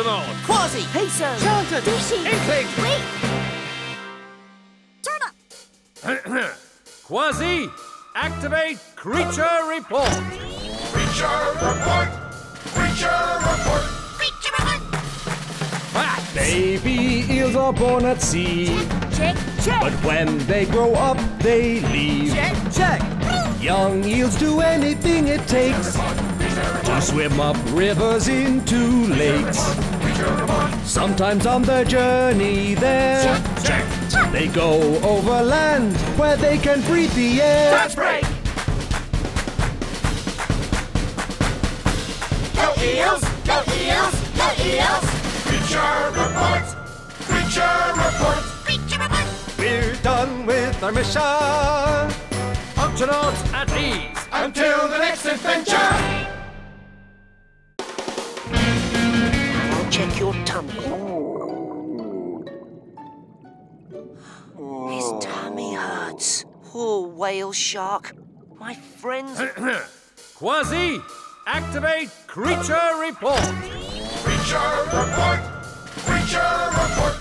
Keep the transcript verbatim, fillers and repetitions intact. Octonaut! Quasi! Peso! Charlton! Dishy! Inkling! Wait! Turn up! Quasi, activate Creature Report! Creature Report! Creature Report! Creature Report! Facts! Baby eels are born at sea. Check, check, check! But when they grow up, they leave. Check, check! Young eels do anything it takes to swim up rivers into lakes. Sometimes on their journey there, check, check. They go over land where they can breathe the air. That's break! Go eels! Go eels! Go eels! Creature reports! Creature reports! Creature reports! We're done with our mission. Octonauts at ease until the next adventure. Check your tummy. His tummy hurts. Poor whale shark. My friends... Quasi, activate Creature Report. Creature Report! Creature Report!